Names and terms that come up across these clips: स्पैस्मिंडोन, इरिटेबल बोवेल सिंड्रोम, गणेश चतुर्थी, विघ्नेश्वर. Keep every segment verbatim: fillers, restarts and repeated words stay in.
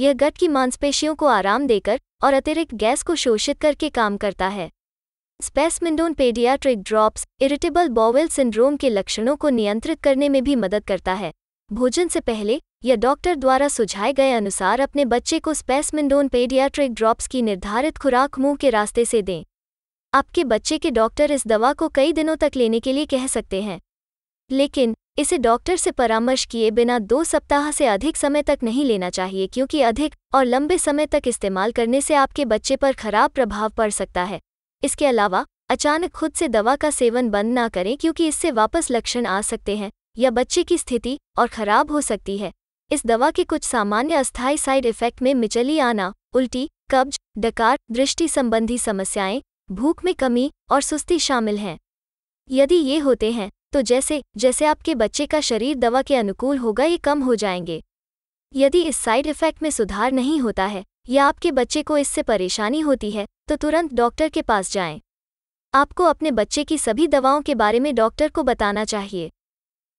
यह गट की मांसपेशियों को आराम देकर और अतिरिक्त गैस को शोषित करके काम करता है। स्पैस्मिंडोन paediatric drops इरिटेबल बोवेल सिंड्रोम के लक्षणों को नियंत्रित करने में भी मदद करता है। भोजन से पहले या डॉक्टर द्वारा सुझाए गए अनुसार अपने बच्चे को स्पैस्मिंडोन पेडियाट्रिक ड्रॉप्स की निर्धारित खुराक मुंह के रास्ते से दें। आपके बच्चे के डॉक्टर इस दवा को कई दिनों तक लेने के लिए कह सकते हैं, लेकिन इसे डॉक्टर से परामर्श किए बिना दो सप्ताह से अधिक समय तक नहीं लेना चाहिए, क्योंकि अधिक और लंबे समय तक इस्तेमाल करने से आपके बच्चे पर खराब प्रभाव पड़ सकता है। इसके अलावा अचानक खुद से दवा का सेवन बंद न करें, क्योंकि इससे वापस लक्षण आ सकते हैं या बच्चे की स्थिति और खराब हो सकती है। इस दवा के कुछ सामान्य अस्थायी साइड इफेक्ट में मिचली आना, उल्टी, कब्ज, डकार, दृष्टि संबंधी समस्याएं, भूख में कमी और सुस्ती शामिल हैं। यदि ये होते हैं तो जैसे जैसे आपके बच्चे का शरीर दवा के अनुकूल होगा ये कम हो जाएंगे। यदि इस साइड इफेक्ट में सुधार नहीं होता है या आपके बच्चे को इससे परेशानी होती है तो तुरंत डॉक्टर के पास जाएं। आपको अपने बच्चे की सभी दवाओं के बारे में डॉक्टर को बताना चाहिए।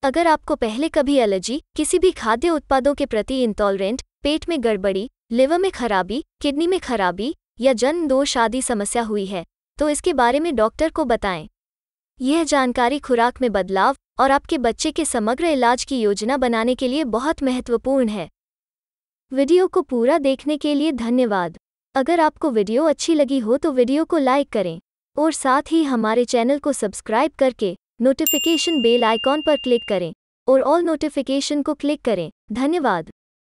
अगर आपको पहले कभी एलर्जी, किसी भी खाद्य उत्पादों के प्रति इंटॉलरेंट, पेट में गड़बड़ी, लिवर में खराबी, किडनी में खराबी या जन्म दोष आदि समस्या हुई है तो इसके बारे में डॉक्टर को बताएं। यह जानकारी खुराक में बदलाव और आपके बच्चे के समग्र इलाज की योजना बनाने के लिए बहुत महत्वपूर्ण है। वीडियो को पूरा देखने के लिए धन्यवाद। अगर आपको वीडियो अच्छी लगी हो तो वीडियो को लाइक करें और साथ ही हमारे चैनल को सब्सक्राइब करके नोटिफिकेशन बेल आइकॉन पर क्लिक करें और ऑल नोटिफिकेशन को क्लिक करें। धन्यवाद।